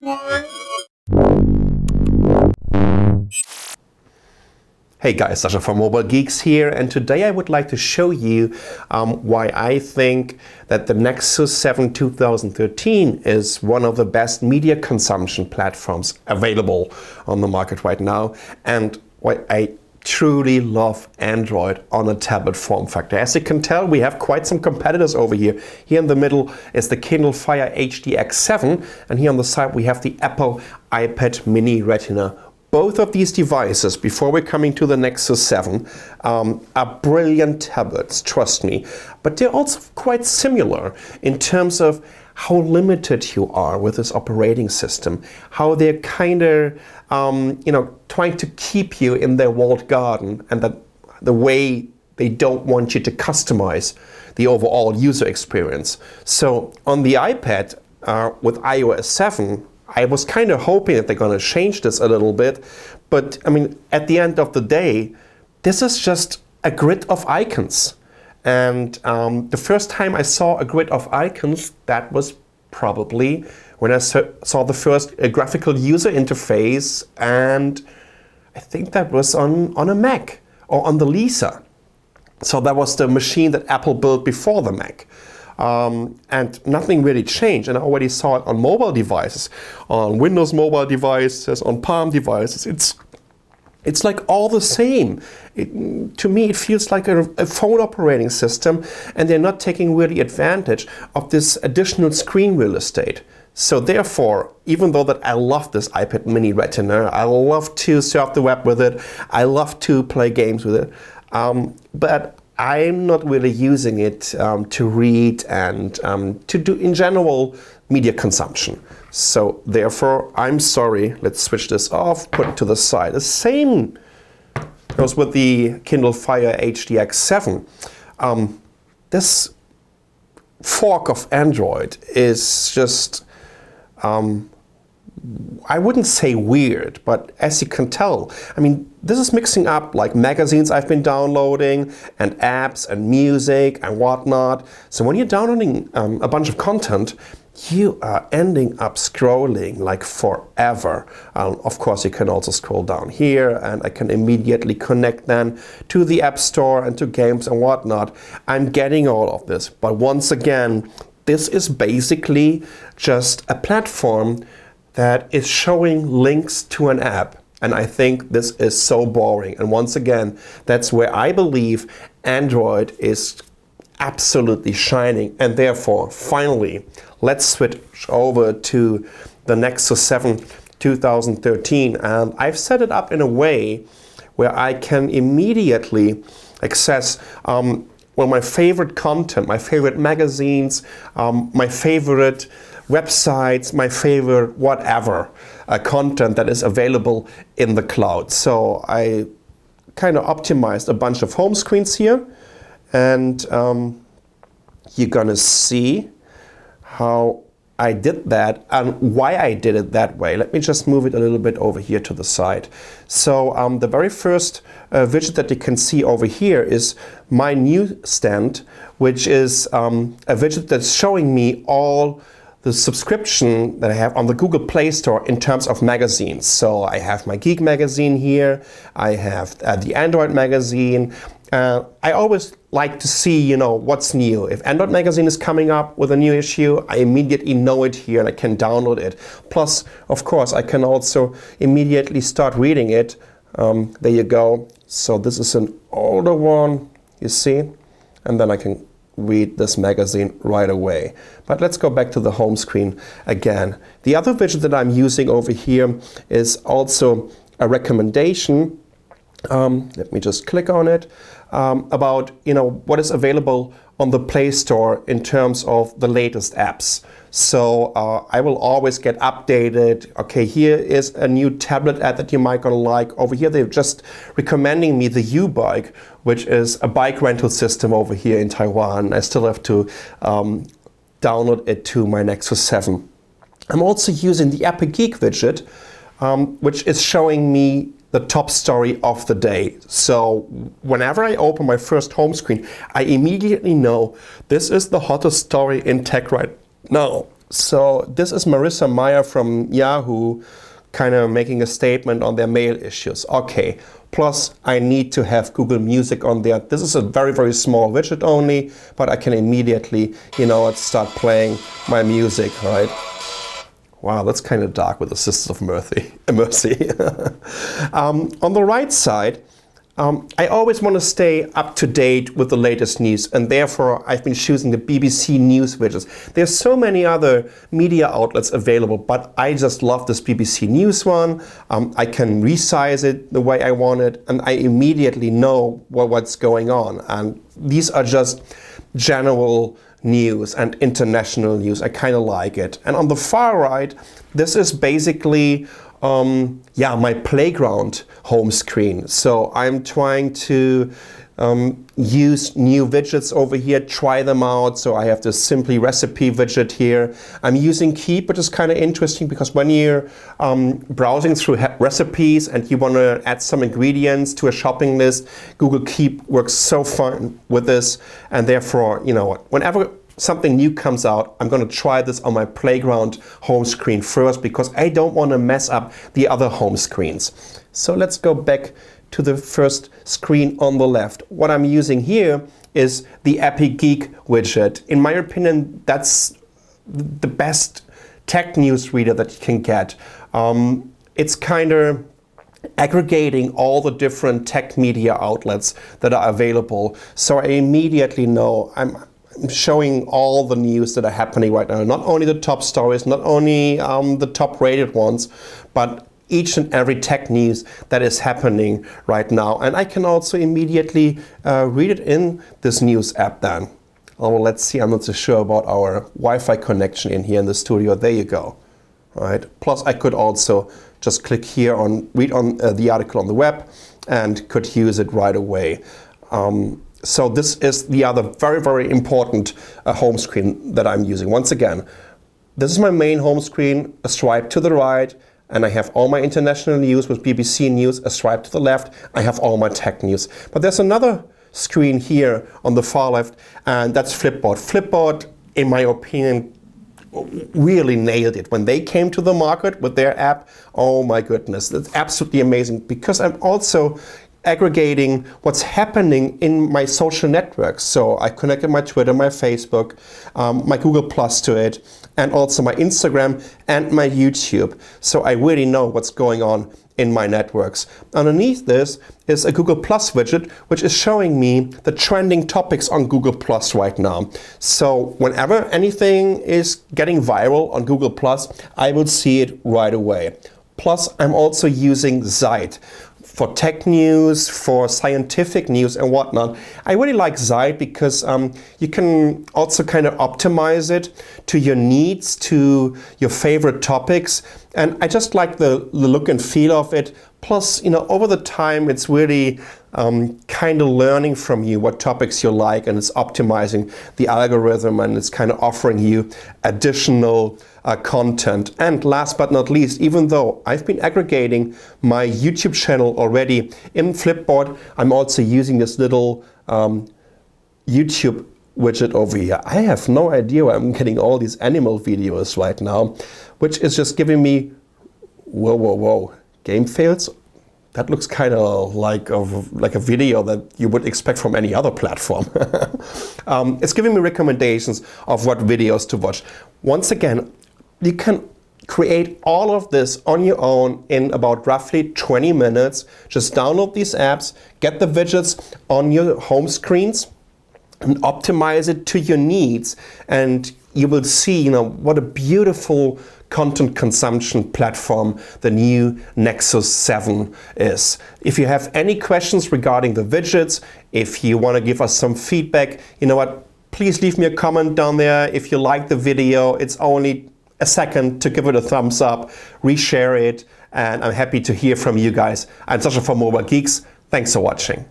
Hey guys, Sascha from Mobile Geeks here, and today I would like to show you why I think that the Nexus 7 2013 is one of the best media consumption platforms available on the market right now, and why I truly love Android on a tablet form factor. As you can tell, we have quite some competitors over here. Here in the middle is the Kindle Fire HDX7, and here on the side we have the Apple iPad Mini Retina. Both of these devices, before we're coming to the Nexus 7, are brilliant tablets, trust me. But they're also quite similar in terms of how limited you are with this operating system, how they're kind of, trying to keep you in their walled garden, and that the way they don't want you to customize the overall user experience. So on the iPad with iOS 7, I was kind of hoping that they're going to change this a little bit, but I mean, at the end of the day, this is just a grid of icons. And the first time I saw a grid of icons, that was probably when I saw the first graphical user interface, and I think that was on a Mac or on the Lisa. So that was the machine that Apple built before the Mac. And nothing really changed, and I already saw it on mobile devices, on Windows mobile devices, on Palm devices. It's like all the same. To me, it feels like a phone operating system, and they're not taking really advantage of this additional screen real estate. So therefore, even though that I love this iPad Mini Retina, I love to surf the web with it, I love to play games with it, but I'm not really using it to read and to do, in general, media consumption. So therefore, I'm sorry, let's switch this off, put it to the side. The same goes with the Kindle Fire HDX7. This fork of Android is just, I wouldn't say weird, but as you can tell, I mean, this is mixing up like magazines I've been downloading and apps and music and whatnot. So when you're downloading a bunch of content, you are ending up scrolling like forever. Of course, you can also scroll down here, and I can immediately connect then to the App Store and to games and whatnot. I'm getting all of this. But once again, this is basically just a platform that is showing links to an app. And I think this is so boring. And once again, that's where I believe Android is absolutely shining. And therefore, finally, let's switch over to the Nexus 7 2013. And I've set it up in a way where I can immediately access my favorite content, my favorite magazines, my favorite websites, my favorite whatever content that is available in the cloud. So I kind of optimized a bunch of home screens here, and you're gonna see how I did that and why I did it that way. Let me just move it a little bit over here to the side. So the very first widget that you can see over here is my NewsStand, which is a widget that's showing me all the subscription that I have on the Google Play Store in terms of magazines. So I have my Geek magazine here, I have the Android magazine. I always like to see, you know, what's new. If Android magazine is coming up with a new issue, I immediately know it here and I can download it. Plus, of course, I can also immediately start reading it. There you go. So this is an older one, you see, and then I can read this magazine right away. But let's go back to the home screen again. The other widget that I'm using over here is also a recommendation. Let me just click on it, about, you know, what is available on the Play Store in terms of the latest apps. So I will always get updated. Okay, here is a new tablet app that you might gonna like. Over here, they're just recommending me the Ubike, which is a bike rental system over here in Taiwan. I still have to download it to my Nexus 7. I'm also using the Appy Geek widget, which is showing me the top story of the day. So whenever I open my first home screen, I immediately know this is the hottest story in tech right now. So this is Marissa Meyer from Yahoo kind of making a statement on their mail issues. Okay, plus I need to have Google Music on there. This is a very, very small widget only, but I can immediately, you know, start playing my music, right? Wow, that's kind of dark with the Sisters of Mercy. On the right side, I always want to stay up to date with the latest news, and therefore I've been choosing the BBC News widgets. There's so many other media outlets available, but I just love this BBC News one. I can resize it the way I want it, and I immediately know what's going on. And these are just general news and international news. I kind of like it. And on the far right, this is basically yeah, my playground home screen. So I'm trying to use new widgets over here, try them out. So I have this Simply Recipe widget here. I'm using Keep, which is kind of interesting because when you're browsing through recipes and you want to add some ingredients to a shopping list, Google Keep works so fine with this. And therefore, you know, whenever something new comes out, I'm going to try this on my playground home screen first because I don't want to mess up the other home screens. So let's go back to the first screen on the left. What I'm using here is the Appy Geek widget. In my opinion, that's the best tech news reader that you can get. It's kind of aggregating all the different tech media outlets that are available. So I immediately know I'm showing all the news that are happening right now, not only the top stories, not only the top rated ones, but each and every tech news that is happening right now. And I can also immediately read it in this news app then. Oh, well, let's see, I'm not so sure about our Wi-Fi connection in here in the studio. There you go. All right. Plus I could also just click here on read on the article on the web and could use it right away. So this is the other very, very important home screen that I'm using. Once again, this is my main home screen, a swipe to the right, and I have all my international news with BBC News, a swipe to the left, I have all my tech news. But there's another screen here on the far left, and that's Flipboard. Flipboard, in my opinion, really nailed it. When they came to the market with their app, oh my goodness, that's absolutely amazing, because I'm also aggregating what's happening in my social networks. So I connected my Twitter, my Facebook, my Google Plus to it, and also my Instagram and my YouTube. So I really know what's going on in my networks. Underneath this is a Google Plus widget, which is showing me the trending topics on Google Plus right now. So whenever anything is getting viral on Google Plus, I will see it right away. Plus, I'm also using Zite for tech news, for scientific news and whatnot. I really like Zite because you can also kind of optimize it to your needs, to your favorite topics. And I just like the look and feel of it. Plus, you know, over the time, it's really kind of learning from you what topics you like, and it's optimizing the algorithm, and it's kind of offering you additional content. And last but not least, even though I've been aggregating my YouTube channel already in Flipboard, I'm also using this little YouTube widget over here. I have no idea where I'm getting all these animal videos right now, which is just giving me, whoa, whoa, whoa, game fails? That looks kind of like a video that you would expect from any other platform. It's giving me recommendations of what videos to watch. Once again, you can create all of this on your own in about roughly 20 minutes. Just download these apps, get the widgets on your home screens, and optimize it to your needs. And you will see, you know, what a beautiful content consumption platform the new Nexus 7 is. If you have any questions regarding the widgets, if you want to give us some feedback, you know what, please leave me a comment down there. If you like the video, it's only a second to give it a thumbs up, reshare it, and I'm happy to hear from you guys. I'm Sascha from Mobile Geeks. Thanks for watching.